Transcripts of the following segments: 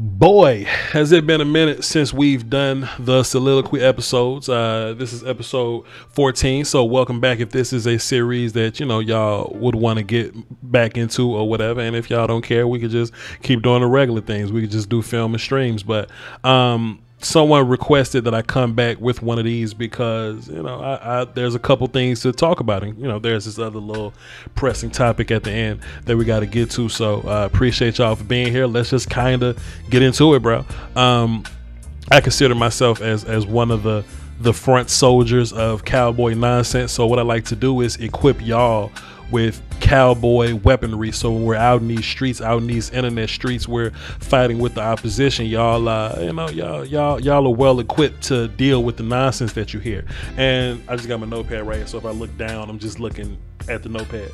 Boy, has it been a minute since we've done the soliloquy episodes. This is episode 14, so welcome back if this is a series that, you know, y'all would want to get back into or whatever. And if y'all don't care, we could just keep doing the regular things. We could just do film and streams. But someone requested that I come back with one of these because, you know, I there's a couple things to talk about, and, you know, there's this other little pressing topic at the end that we got to get to. So I appreciate y'all for being here. Let's just kind of get into it, bro. I consider myself as one of the front soldiers of cowboy nonsense. So what I like to do is equip y'all with cowboy weaponry, so when we're out in these streets, out in these internet streets, we're fighting with the opposition, y'all you know, y'all are well equipped to deal with the nonsense that you hear. And I just got my notepad right here, so if I look down, I'm just looking at the notepad.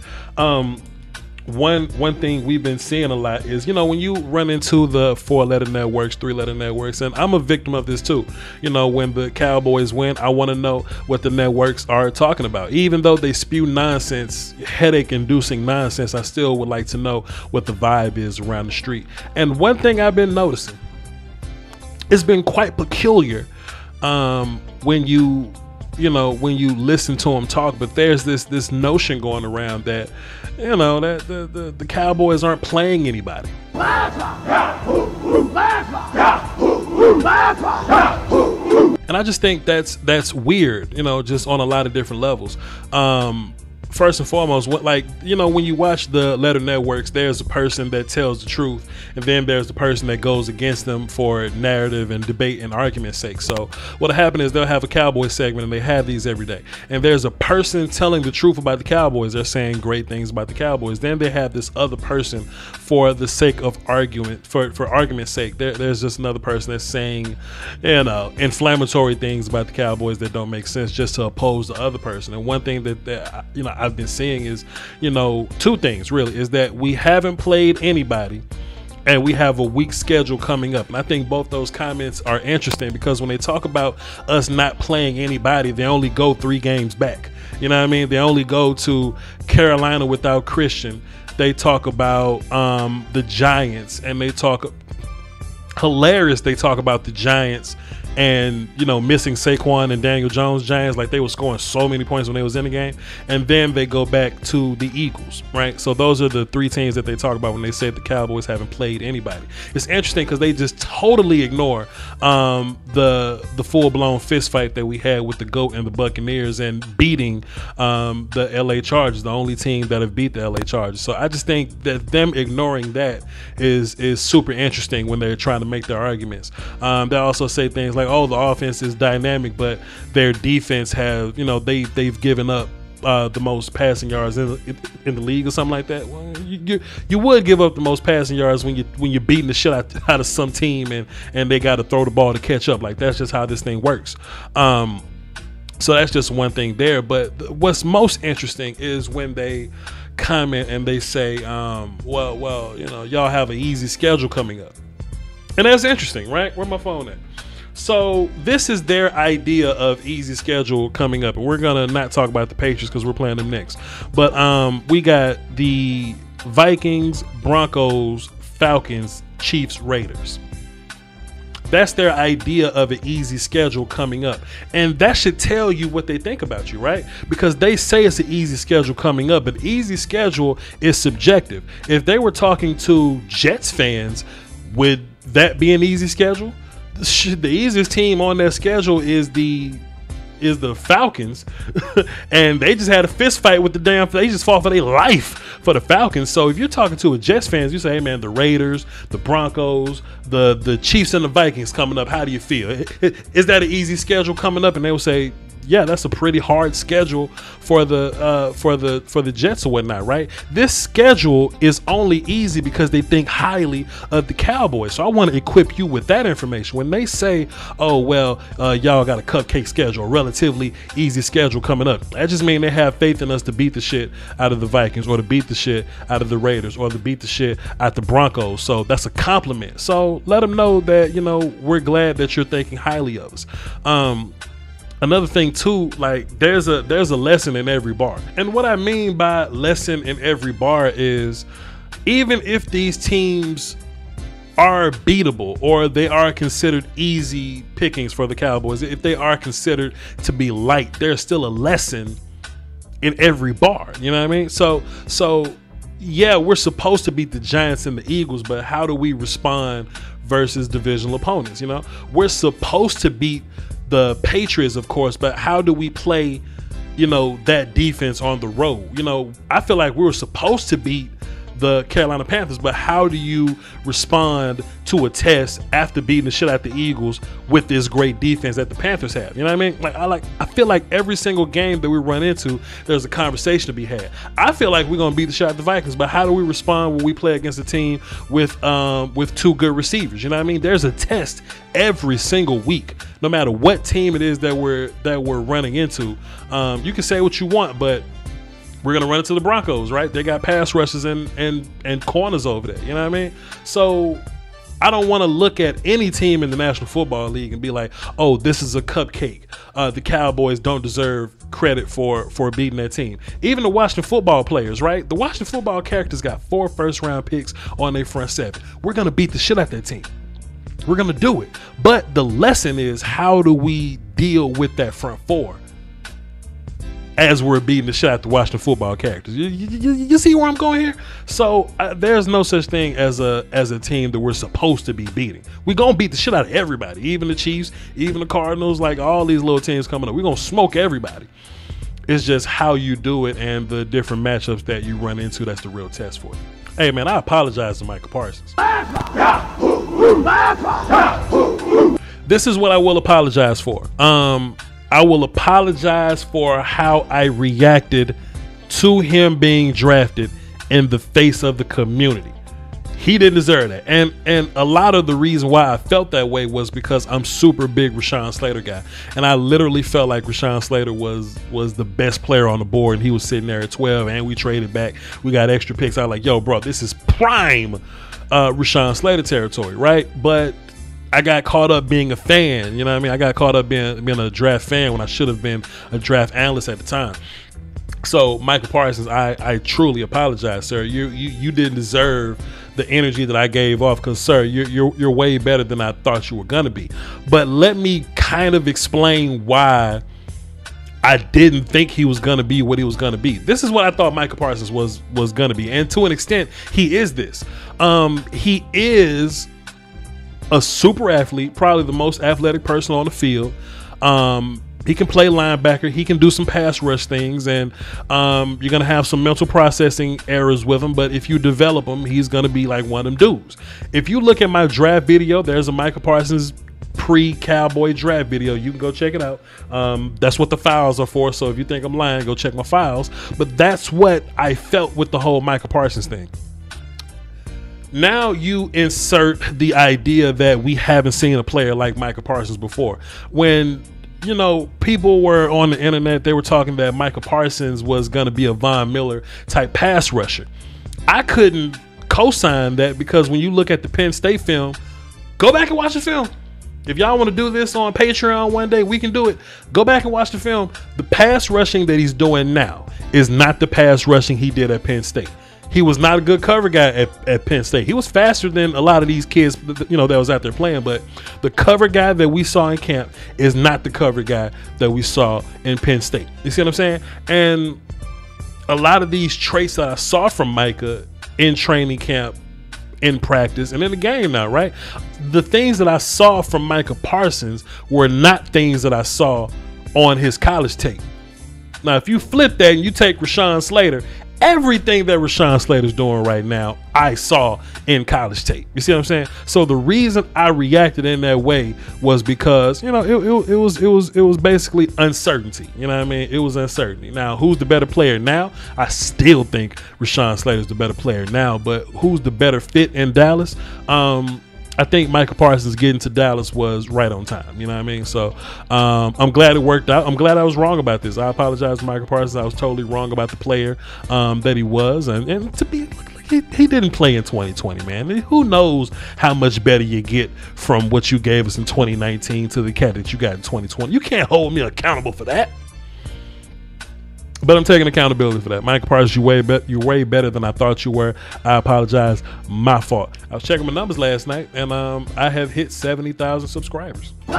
One thing we've been seeing a lot is, you know, when you run into the 4-letter networks, 3-letter networks, and I'm a victim of this too. You know, when the Cowboys win, I want to know what the networks are talking about. Even though they spew nonsense, headache-inducing nonsense, I still would like to know what the vibe is around the street. And one thing I've been noticing, it's been quite peculiar when you know, when you listen to them talk, but there's this notion going around that, you know, that the Cowboys aren't playing anybody. And I just think that's weird, you know, just on a lot of different levels. First and foremost, what, like, you know, when you watch the letter networks, there's a person that tells the truth, and then there's the person that goes against them for narrative and debate and argument's sake. So what'll happen is they'll have a Cowboy segment, and they have these every day. And there's a person telling the truth about the Cowboys. They're saying great things about the Cowboys. Then they have this other person for the sake of argument, for argument's sake. There's just another person that's saying, you know, inflammatory things about the Cowboys that don't make sense just to oppose the other person. And one thing that you know, I've been seeing is, you know, two things really, is that we haven't played anybody and we have a weak schedule coming up. And I think both those comments are interesting, because when they talk about us not playing anybody, they only go 3 games back. You know what I mean? They only go to Carolina without Christian. They talk about the Giants, and they talk hilarious. They talk about the Giants and, you know, missing Saquon and Daniel Jones. Giants, like, they were scoring so many points when they was in the game. And then they go back to the Eagles, right? So those are the 3 teams that they talk about when they say the Cowboys haven't played anybody. It's interesting because they just totally ignore the full-blown fist fight that we had with the GOAT and the Buccaneers, and beating the LA Chargers, the only team that have beat the LA Chargers. So I just think that them ignoring that is super interesting when they're trying to make their arguments. They also say things like, oh, the offense is dynamic, but their defense have, you know, they've given up the most passing yards in the league or something like that. Well, you would give up the most passing yards when you're beating the shit out of some team, and they got to throw the ball to catch up. Like, that's just how this thing works. So that's just one thing there. But what's most interesting is when they comment and they say, well, you know, y'all have an easy schedule coming up. And that's interesting, right? Where my phone at? So this is their idea of easy schedule coming up. And we're going to not talk about the Patriots because we're playing them next. But we got the Vikings, Broncos, Falcons, Chiefs, Raiders. That's their idea of an easy schedule coming up. And that should tell you what they think about you, right? Because they say it's an easy schedule coming up, but easy schedule is subjective. If they were talking to Jets fans, would that be an easy schedule? The easiest team on their schedule is the Falcons, and they just had a fist fight with the damn. They just fought for their life for the Falcons. So if you're talking to a Jets fans, you say, "Hey man, the Raiders, the Broncos, the Chiefs, and the Vikings coming up. How do you feel? Is that an easy schedule coming up?" And they will say, "Yeah, that's a pretty hard schedule for the Jets or whatnot, right?" This schedule is only easy because they think highly of the Cowboys. So I want to equip you with that information. When they say, "Oh well, y'all got a cupcake schedule, a relatively easy schedule coming up," that just means they have faith in us to beat the shit out of the Vikings, or to beat the shit out of the Raiders, or to beat the shit out the Broncos. So that's a compliment. So let them know that, you know, we're glad that you're thinking highly of us. Another thing too, like, there's a lesson in every bar. And what I mean by lesson in every bar is, even if these teams are beatable, or they are considered easy pickings for the Cowboys, if they are considered to be light, there's still a lesson in every bar. You know what I mean? So yeah, we're supposed to beat the Giants and the Eagles, but how do we respond versus divisional opponents? You know, we're supposed to beat the Patriots, of course, but how do we play, you know, that defense on the road? You know, I feel like we were supposed to beat the Carolina Panthers, but how do you respond to a test after beating the shit out the Eagles with this great defense that the Panthers have? You know what I mean? I feel like every single game that we run into, there's a conversation to be had. I feel like we're gonna beat the shit out the Vikings, but how do we respond when we play against a team with two good receivers? You know what I mean? There's a test every single week, no matter what team it is that we're running into. You can say what you want, but we're going to run into the Broncos, right? They got pass rushes and corners over there. You know what I mean? So I don't want to look at any team in the National Football League and be like, oh, this is a cupcake. The Cowboys don't deserve credit for beating that team. Even the Washington football players, right? The Washington football characters got 4 first-round picks on their front 7. We're going to beat the shit out that team. We're going to do it. But the lesson is, how do we deal with that front 4? As we're beating the shit out the Washington football characters. You see where I'm going here? So there's no such thing as a team that we're supposed to be beating. We're going to beat the shit out of everybody, even the Chiefs, even the Cardinals, like all these little teams coming up. We're going to smoke everybody. It's just how you do it and the different matchups that you run into. That's the real test for you. Hey, man, I apologize to Micah Parsons. This is what I will apologize for. I will apologize for how I reacted to him being drafted in the face of the community. He didn't deserve that. And a lot of the reason why I felt that way was because I'm super big Rashawn Slater guy. And I literally felt like Rashawn Slater was the best player on the board. And he was sitting there at 12, and we traded back. We got extra picks. I was like, yo, bro, this is prime Rashawn Slater territory, right? But I got caught up being a fan, you know what I mean? I got caught up being a draft fan when I should have been a draft analyst at the time. So, Micah Parsons, I truly apologize, sir. You didn't deserve the energy that I gave off, because, sir, you're way better than I thought you were going to be. But let me kind of explain why I didn't think he was going to be what he was going to be. This is what I thought Micah Parsons was going to be, and to an extent, he is this. He is a super athlete, probably the most athletic person on the field. He can play linebacker. He can do some pass rush things, and you're going to have some mental processing errors with him, but if you develop him, he's going to be like one of them dudes. If you look at my draft video, there's a Micah Parsons pre-Cowboy draft video. You can go check it out. That's what the files are for, so if you think I'm lying, go check my files. But that's what I felt with the whole Micah Parsons thing. Now you insert the idea that we haven't seen a player like Micah Parsons before. When, you know, people were on the internet, they were talking that Micah Parsons was going to be a Von Miller type pass rusher. I couldn't co-sign that, because when you look at the Penn State film, go back and watch the film. If y'all want to do this on Patreon one day, we can do it. Go back and watch the film. The pass rushing that he's doing now is not the pass rushing he did at Penn State. He was not a good cover guy at Penn State. He was faster than a lot of these kids, you know, that was out there playing. But the cover guy that we saw in camp is not the cover guy that we saw in Penn State. You see what I'm saying? And a lot of these traits that I saw from Micah in training camp, in practice, and in the game now, right? The things that I saw from Micah Parsons were not things that I saw on his college tape. Now, if you flip that and you take Rashawn Slater, everything that Rashawn Slater's doing right now, I saw in college tape. You see what I'm saying? So the reason I reacted in that way was because, you know, it was basically uncertainty. You know what I mean? It was uncertainty. Now, who's the better player now? I still think Rashawn Slater's the better player now, but who's the better fit in Dallas? I think Micah Parsons getting to Dallas was right on time. You know what I mean? So I'm glad it worked out. I'm glad I was wrong about this. I apologize to Micah Parsons. I was totally wrong about the player that he was. And to be, he didn't play in 2020, man. Who knows how much better you get from what you gave us in 2019 to the cat that you got in 2020. You can't hold me accountable for that. But I'm taking accountability for that. Micah Parsons, you're way better than I thought you were. I apologize. My fault. I was checking my numbers last night, and I have hit 70,000 subscribers. And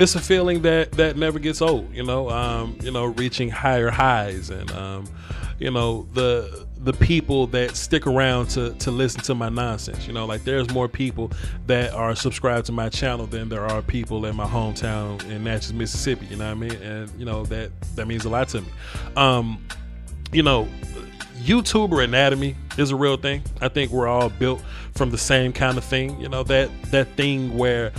it's a feeling that never gets old, you know. Reaching higher highs, and you know, the people that stick around to listen to my nonsense. You know, like, there's more people that are subscribed to my channel than there are people in my hometown in Natchez, Mississippi. You know what I mean? And you know that means a lot to me. You know, YouTuber anatomy is a real thing. I think we're all built from the same kind of thing. You know, that thing where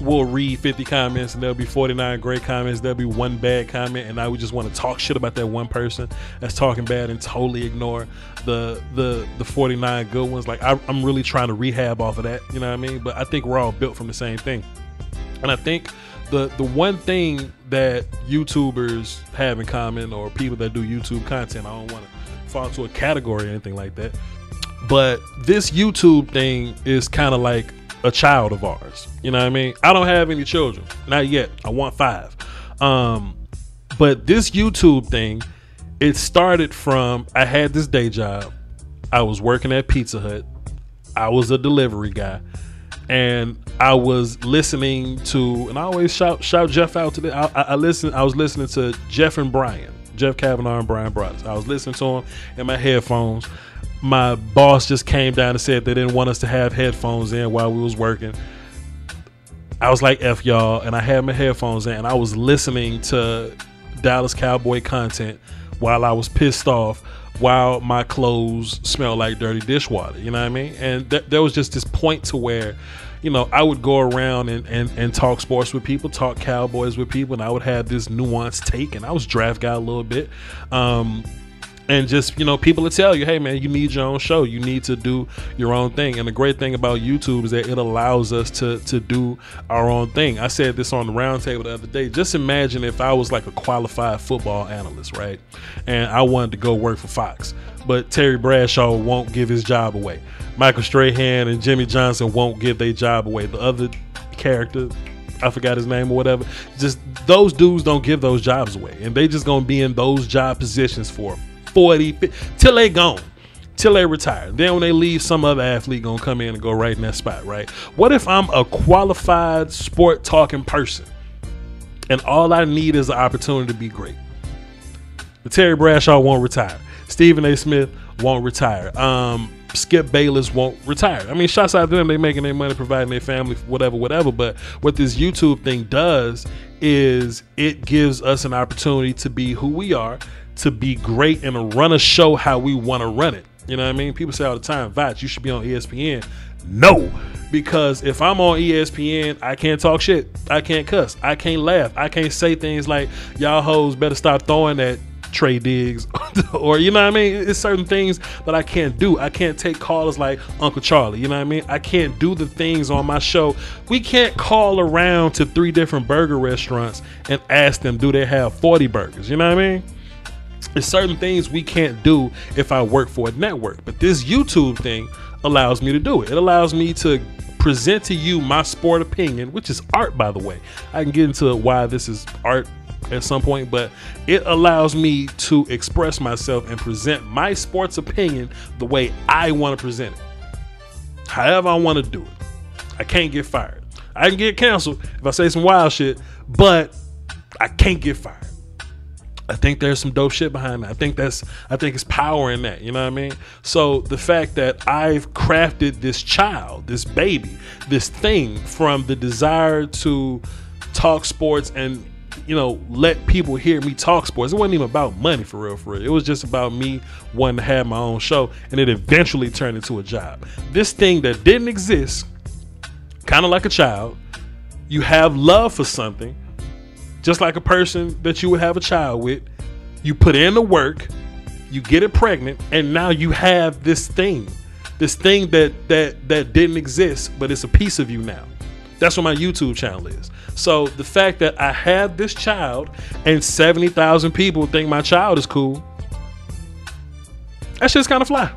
we'll read 50 comments and there'll be 49 great comments, there'll be one bad comment, and now we just want to talk shit about that one person that's talking bad and totally ignore the 49 good ones. Like, I'm really trying to rehab off of that, you know what I mean? But I think we're all built from the same thing. And I think the one thing that YouTubers have in common, or people that do YouTube content — I don't want to fall into a category or anything like that, but this YouTube thing is kind of like a child of ours, you know what I mean? I don't have any children, not yet. I want 5. But this YouTube thing, it started from — I had this day job, I was working at Pizza Hut, I was a delivery guy, and I was listening to — and I always shout Jeff out today — I was listening to Jeff and Brian, Jeff Kavanaugh and Brian Brothers. I was listening to them in my headphones. My boss just came down and said they didn't want us to have headphones in while we was working. I was like, F y'all, and I had my headphones in, and I was listening to Dallas Cowboy content while I was pissed off, while my clothes smelled like dirty dishwater, you know what I mean? And there was just this point to where, you know, I would go around and talk sports with people, talk Cowboys with people, and I would have this nuanced take, and I was draft guy a little bit. And just, you know, people will tell you, hey, man, you need your own show. You need to do your own thing. And the great thing about YouTube is that it allows us to do our own thing. I said this on the roundtable the other day. Just imagine if I was like a qualified football analyst, right? And I wanted to go work for Fox, but Terry Bradshaw won't give his job away. Michael Strahan and Jimmy Johnson won't give their job away. The other character, I forgot his name or whatever, just those dudes don't give those jobs away. And they just going to be in those job positions for 40, 50, till they gone, till they retire. Then when they leave, some other athlete gonna come in and go right in that spot, right? What if I'm a qualified sport talking person and all I need is an opportunity to be great? But Terry Bradshaw won't retire. Stephen A. Smith won't retire. Skip Bayless won't retire. I mean, shots out to them. They making their money, providing their family, whatever, whatever. But what this YouTube thing does is it gives us an opportunity to be who we are, to be great, and to run a show how we want to run it. You know what I mean? People say all the time, Vach, you should be on ESPN. No, because if I'm on ESPN, I can't talk shit. I can't cuss. I can't laugh. I can't say things like, y'all hoes better stop throwing at Trey Diggs or, you know what I mean? It's certain things that I can't do. I can't take callers like Uncle Charlie, you know what I mean? I can't do the things on my show. We can't call around to 3 different burger restaurants and ask them, do they have 40 burgers? You know what I mean? There's certain things we can't do if I work for a network, but this YouTube thing allows me to do it. It allows me to present to you my sport opinion, which is art, by the way. I can get into why this is art at some point, but it allows me to express myself and present my sports opinion the way I want to present it, however I want to do it. I can't get fired. I can get canceled if I say some wild shit, but I can't get fired. I think there's some dope shit behind that. I think it's power in that, you know what I mean? So the fact that I've crafted this child, this baby, this thing from the desire to talk sports and, you know, let people hear me talk sports. It wasn't even about money, for real, for real. It was just about me wanting to have my own show, and it eventually turned into a job. This thing that didn't exist, kind of like a child, you have love for something. Just like a person that you would have a child with, you put in the work, you get it pregnant, and now you have this thing that didn't exist, but it's a piece of you now. That's what my YouTube channel is. So the fact that I have this child and 70,000 people think my child is cool, that shit's kind of fly.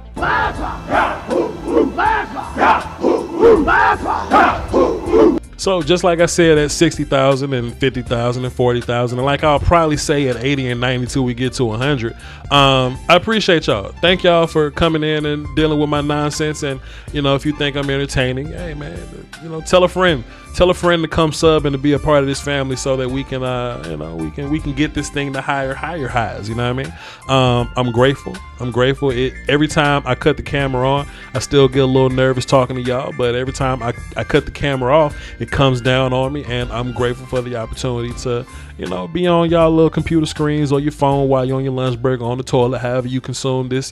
So just like I said, at 60,000 and 50,000 and 40,000, and like I'll probably say at 80 and 92, we get to 100. I appreciate y'all. Thank y'all for coming in and dealing with my nonsense. And you know, if you think I'm entertaining, hey man, you know, tell a friend to come sub and to be a part of this family so that we can, you know, we can get this thing to higher highs. You know what I mean? I'm grateful. Every time I cut the camera on, I still get a little nervous talking to y'all, but every time I cut the camera off, it comes down on me, and I'm grateful for the opportunity to, you know, be on y'all little computer screens or your phone while you're on your lunch break or on the toilet, however you consume this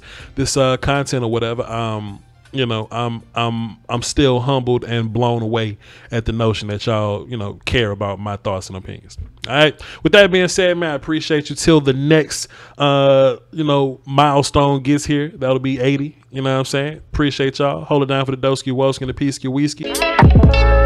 content or whatever. You know, I'm still humbled and blown away at the notion that y'all, you know, care about my thoughts and opinions. All right. With that being said, man, I appreciate you till the next, you know, milestone gets here. That'll be 80. You know what I'm saying? Appreciate y'all. Hold it down for the Doski, Woski, and the Peaski, Wheeski.